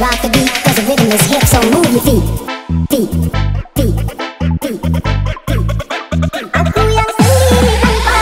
Rock the beat, cause the rhythm is hip, so move your feet. Feet, feet, feet, feet. Aku yang sendiri tanpa.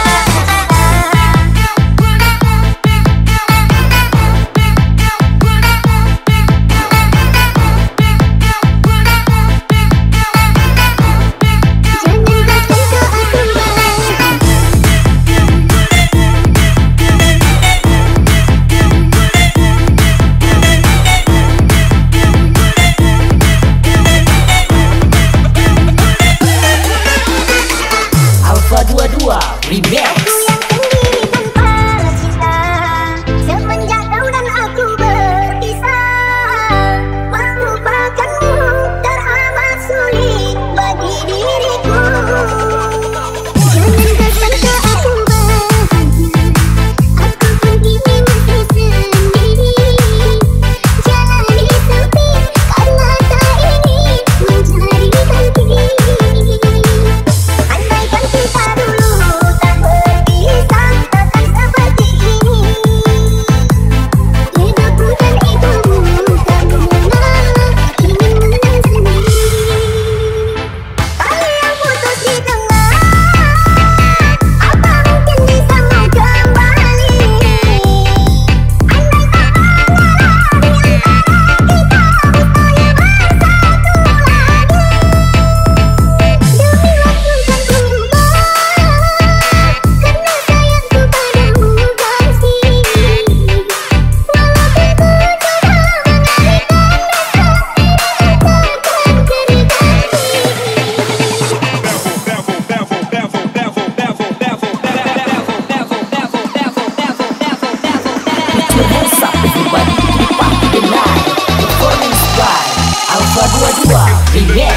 Remake.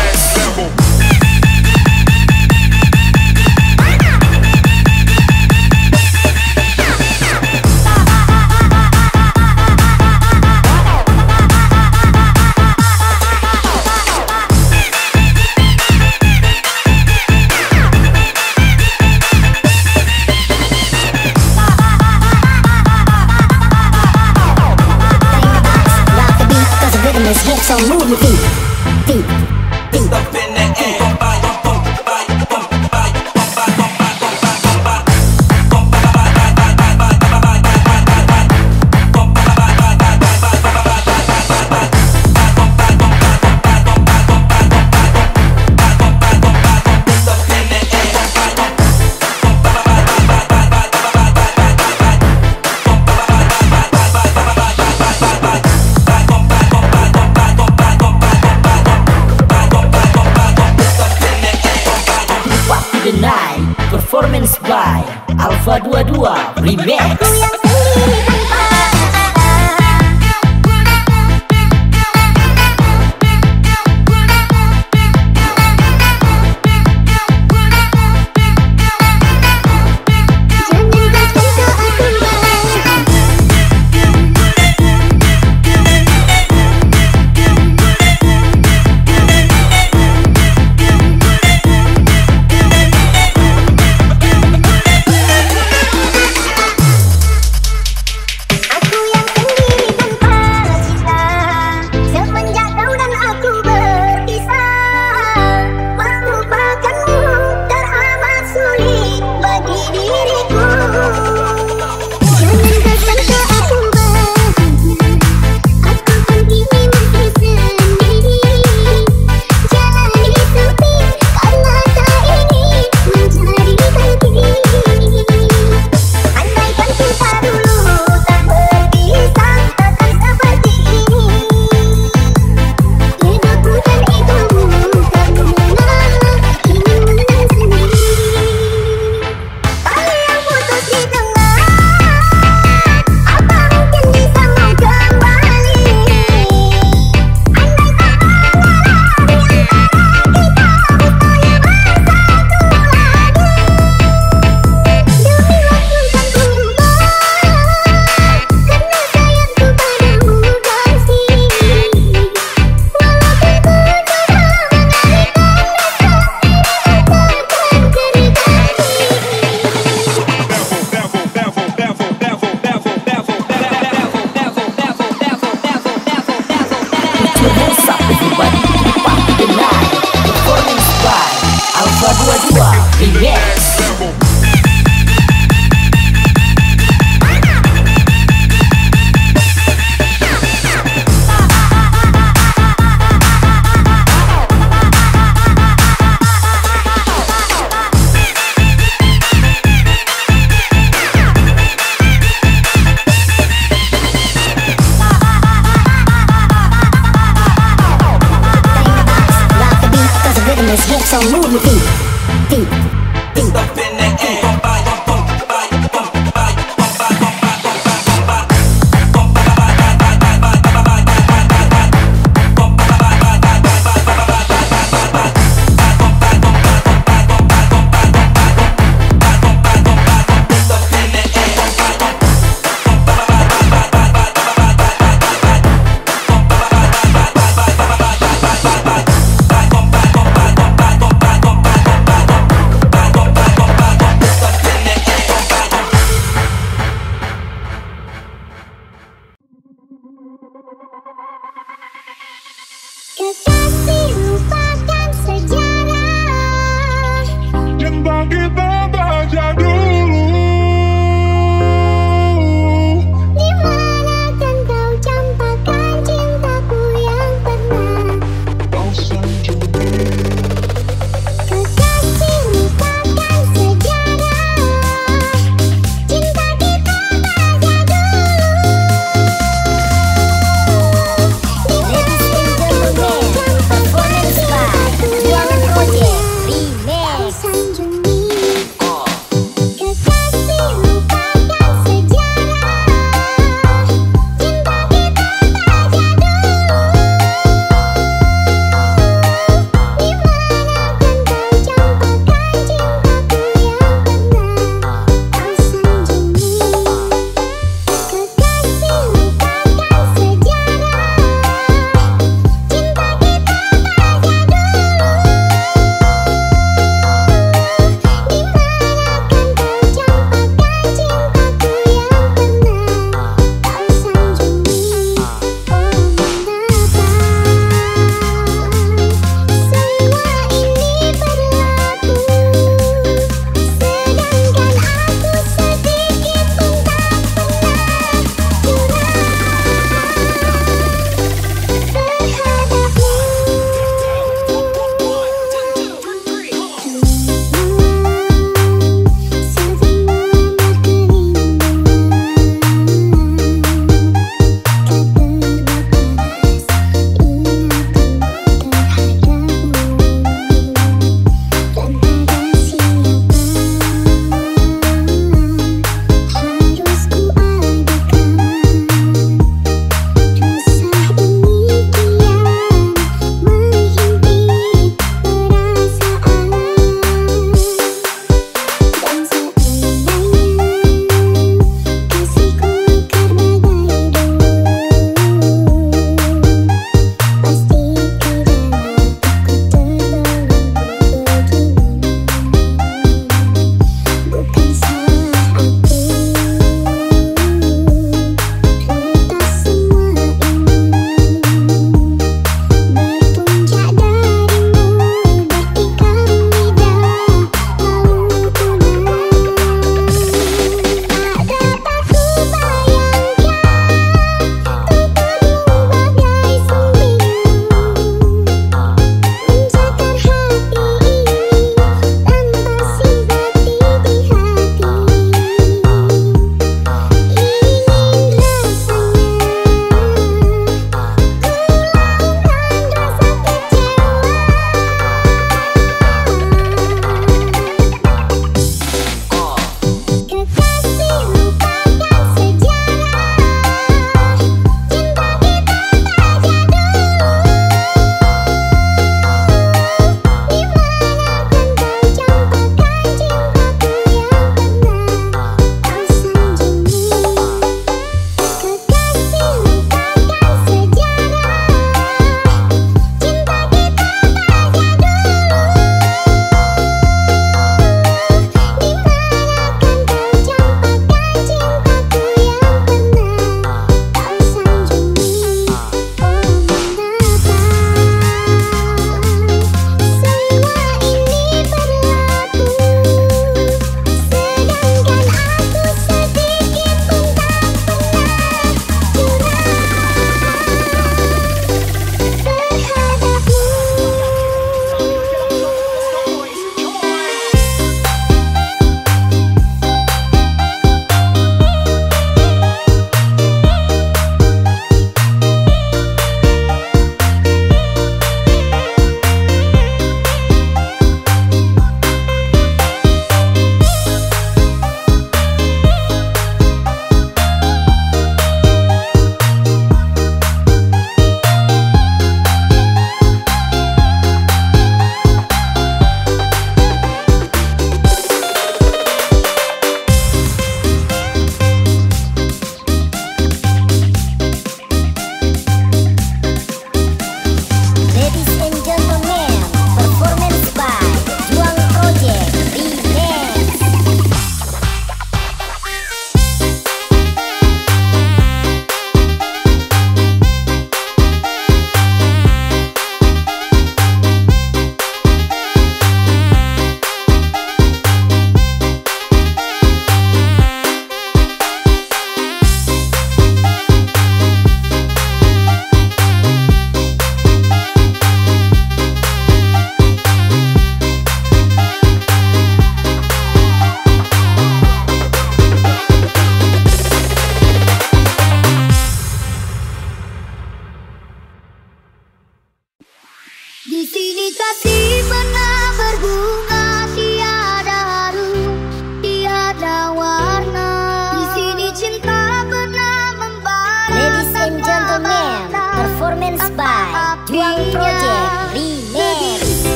So move your feet, feet, feet up in the air. Performance by Alpha 22 Remake.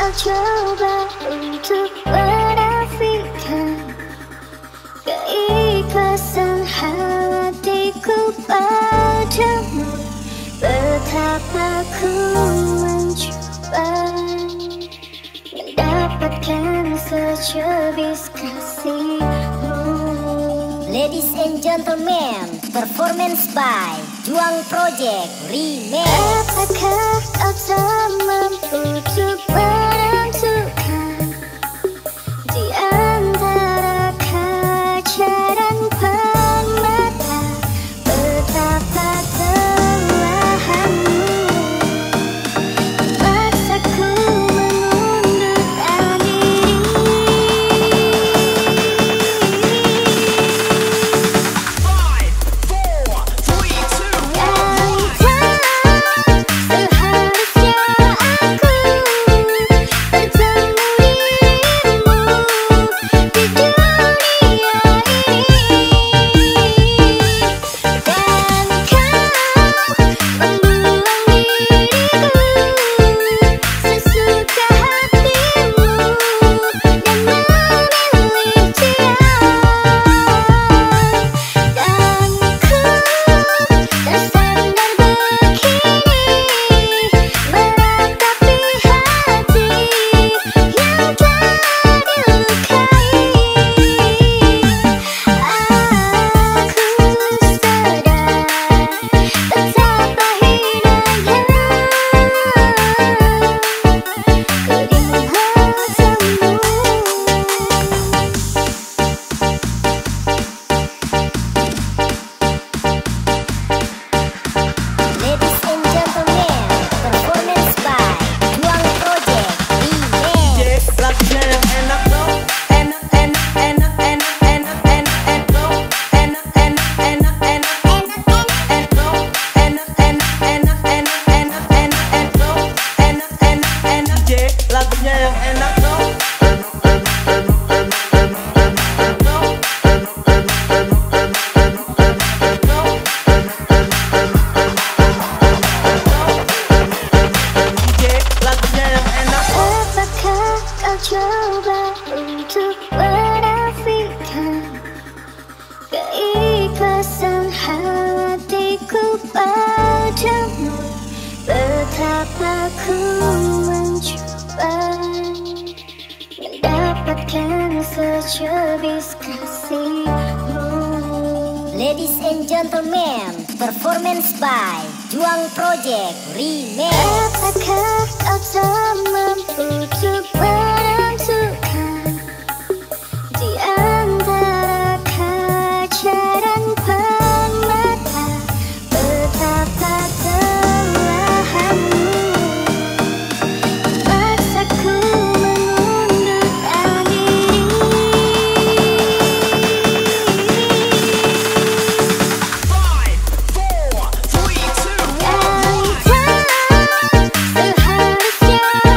of coba untuk berafikan keikhlasan hatiku padamu. Betapa ku mencoba mendapatkan secubis kasihmu. Ladies and gentlemen, performance by Juang Project Remake. Apakah kau tak mampu untuk menentukan di antara kaca dan permata betapa kelemahanmu? Memaksaku mengundurkan diri. 5, 4, 3, 2. Kau tahu seharusnya aku bertemu dirimu di dunia ini, dan kau membuang diriku sesuka hatimu dan memilih dia. Dan ku tersandar begini meratapi hati yang telah dilukai. Aku sadar betapa hinanya ku dimaksudmu. Ladies and gentlemen, performance by Juang Project Remake. Apakah kau coba untuk merafikan keikhlasan hatiku padamu? Betapa ku mencoba mendapatkan secubis kasihmu. Ladies and gentlemen, performance by Juang Project Remake. Apakah kau tak mampu untuk menentukan di antara kaca dan permata betapa kelemahanmu? Memaksaku mengundurkan diri. 5, 4, 3, 2, 1. Kau tahu seharusnya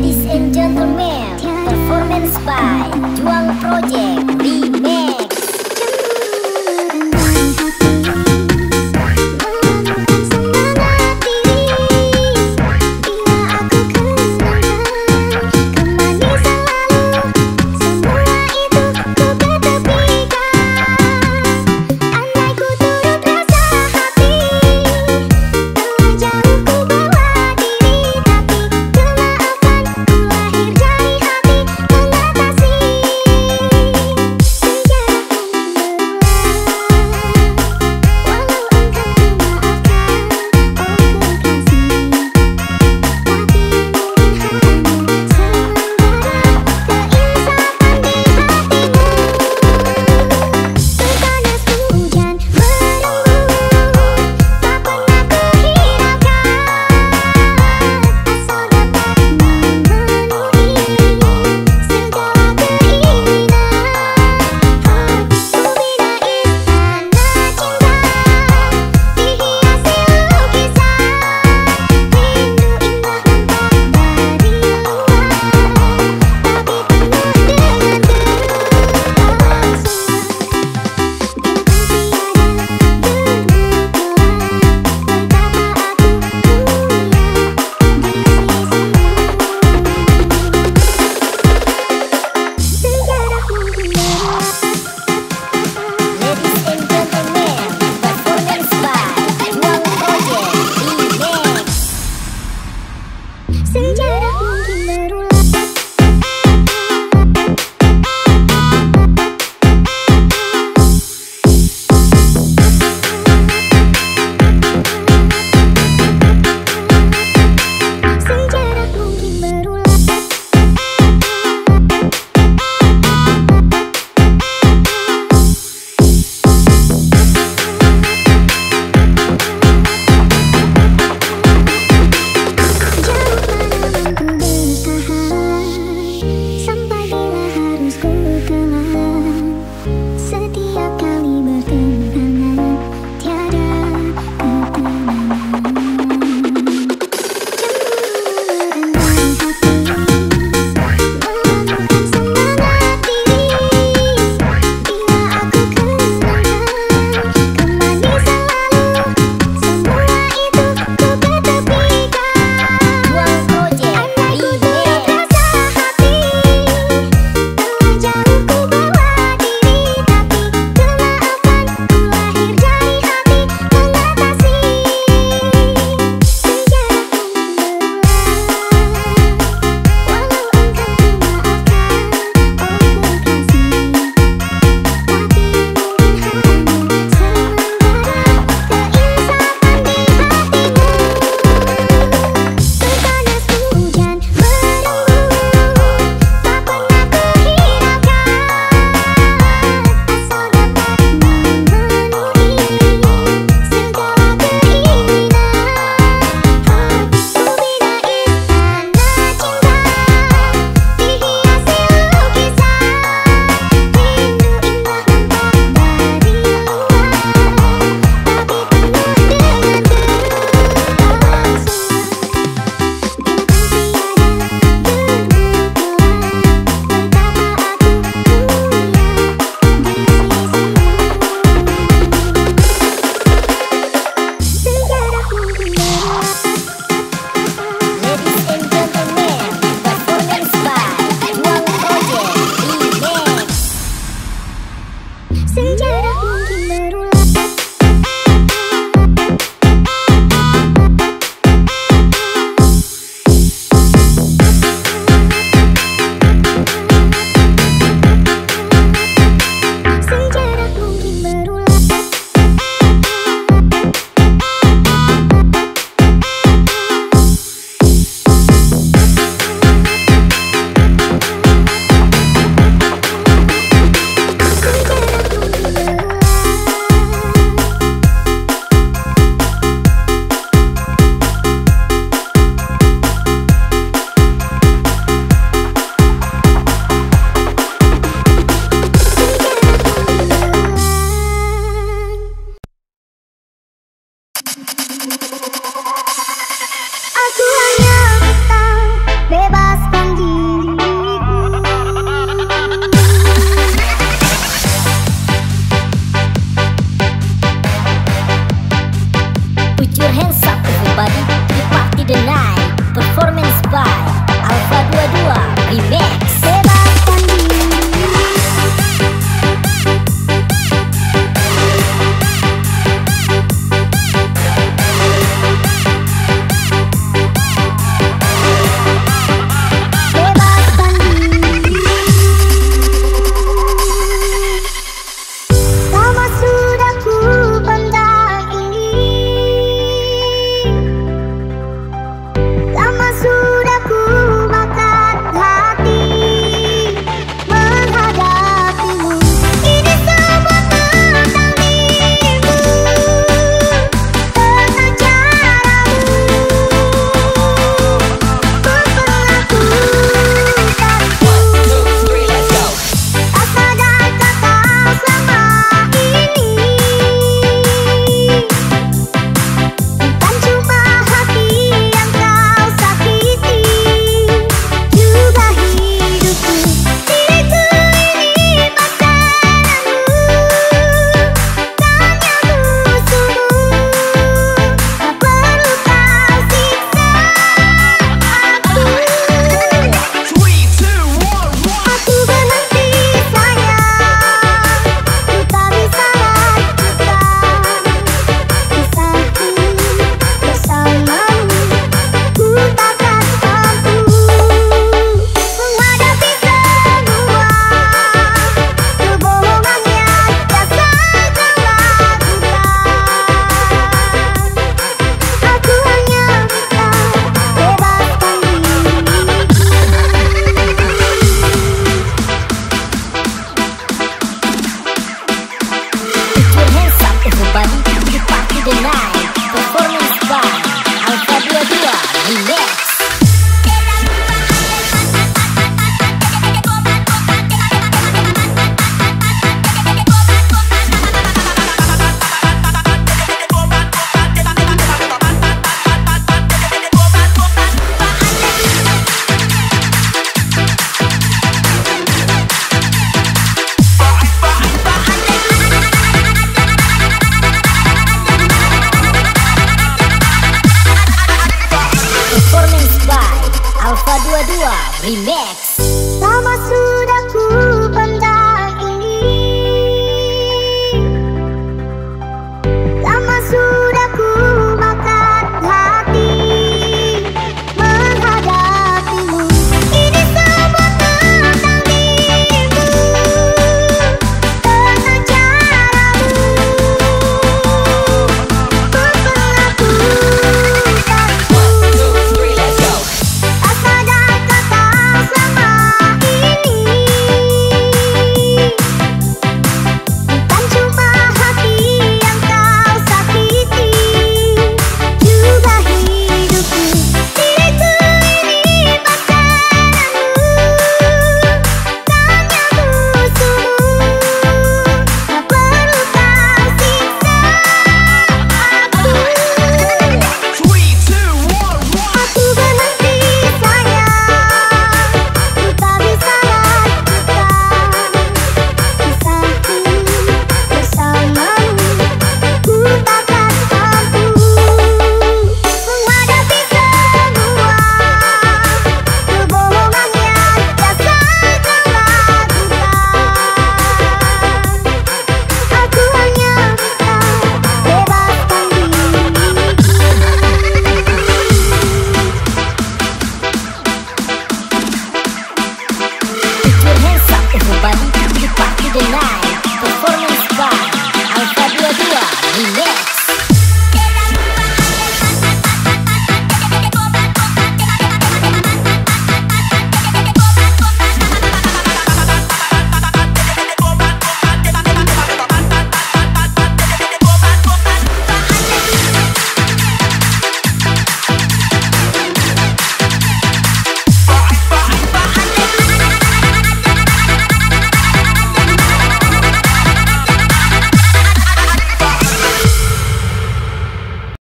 Ladies and gentlemen, performance by Juang Project.